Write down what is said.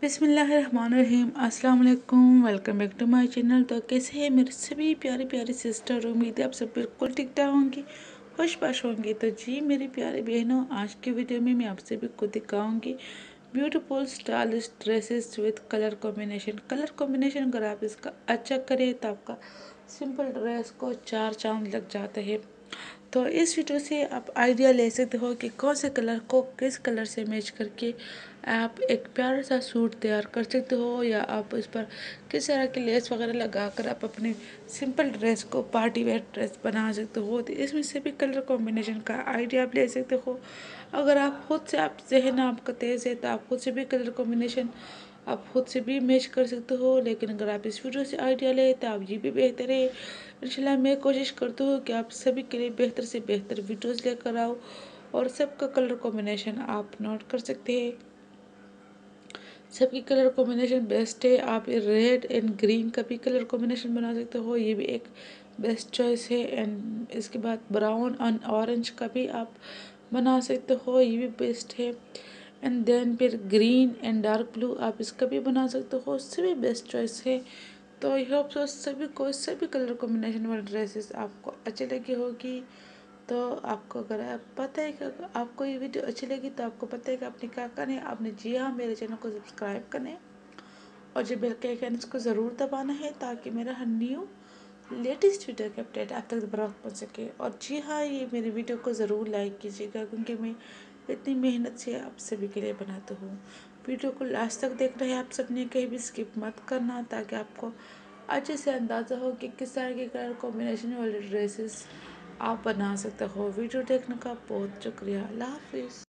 बिस्मिल्लाहिर्रहमानिर्रहीम अस्सलाम वालेकुम, welcome back to my channel. तो कैसे हैं मेरे सभी प्यारे प्यारे सिस्टर, उम्मीद है आप सब बिल्कुल ठीक ठाक होंगी, खुशपाश होंगी। तो जी मेरे प्यारे बहनों, आज की वीडियो में मैं आप सभी को दिखाऊंगी beautiful stylish dresses with colour combination. Colour combination अगर आप इसका अच्छा करें तो आपका सिंपल ड्रेस को चार चांद लग जाते हैं। तो इस वीडियो से आप आइडिया ले सकते हो कि कौन से कलर को किस कलर से मैच करके आप एक प्यारा सा सूट तैयार कर सकते हो, या आप इस पर किस तरह की लेस वगैरह लगाकर आप अपने सिंपल ड्रेस को पार्टी वेयर ड्रेस बना सकते हो। तो इसमें से भी कलर कॉम्बिनेशन का आइडिया आप ले सकते हो। अगर आप खुद से, आप जहन आपका तेज है तो आप खुद से भी कलर कॉम्बिनेशन आप खुद से भी मैच कर सकते हो। लेकिन अगर आप इस वीडियो से आइडिया लें तो आप ये भी बेहतर है। इंशाल्लाह मैं कोशिश करती हूँ कि आप सभी के लिए बेहतर से बेहतर वीडियोस लेकर आओ और सबका कलर कॉम्बिनेशन आप नोट कर सकते हैं। सबकी कलर कॉम्बिनेशन बेस्ट है। आप रेड एंड ग्रीन का भी कलर कॉम्बिनेशन बना सकते हो, ये भी एक बेस्ट चॉइस है। एंड इसके बाद ब्राउन एंड ऑरेंज का भी आप बना सकते हो, ये भी बेस्ट है। एंड देन फिर ग्रीन एंड डार्क ब्लू आप इसका भी बना सकते हो, उससे भी बेस्ट चॉइस है। तो आई होप सो सभी कलर कॉम्बिनेशन वाले ड्रेसेस आपको अच्छी लगी होगी। तो आपको अगर आप पता है कि आपको ये वीडियो अच्छी लगी तो आपको पता है कि आपने क्या करना है। आपने जी हाँ मेरे चैनल को सब्सक्राइब करना है और जो बेल के आइकन इसको ज़रूर दबाना है ताकि मेरा हर न्यू लेटेस्ट वीडियो के अपडेट आप तक बराबर पहुँच सके। और जी हाँ, ये मेरी वीडियो को ज़रूर लाइक कीजिएगा क्योंकि मैं इतनी मेहनत से आप सभी के लिए बनाता हूँ। वीडियो को लास्ट तक देखना है आप सबने, कहीं भी स्किप मत करना ताकि आपको अच्छे से अंदाज़ा हो कि किस तरह के कलर कॉम्बिनेशन वाले ड्रेसेस आप बना सकते हो। वीडियो देखने का बहुत शुक्रिया। अल्लाह हाफिज़।